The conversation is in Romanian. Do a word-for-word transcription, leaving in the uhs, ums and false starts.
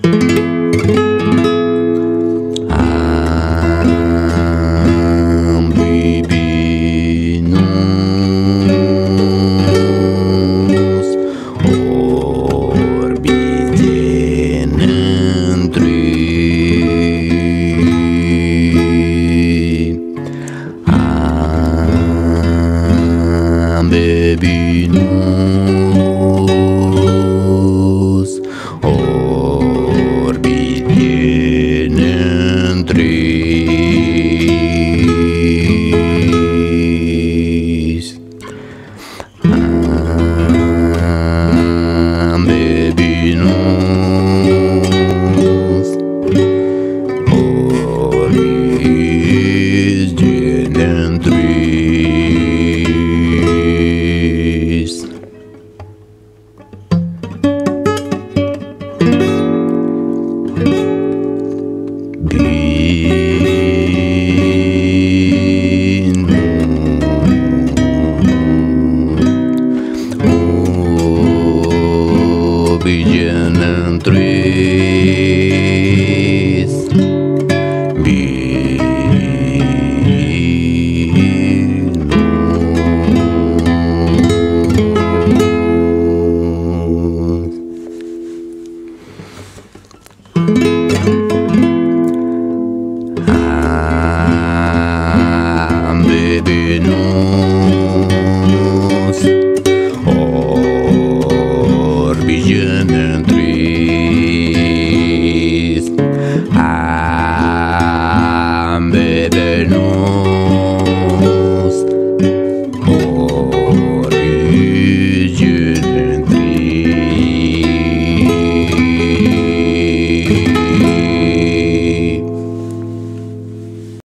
Binus orbitine întris, ambe binus orbitine întris. Bine într-i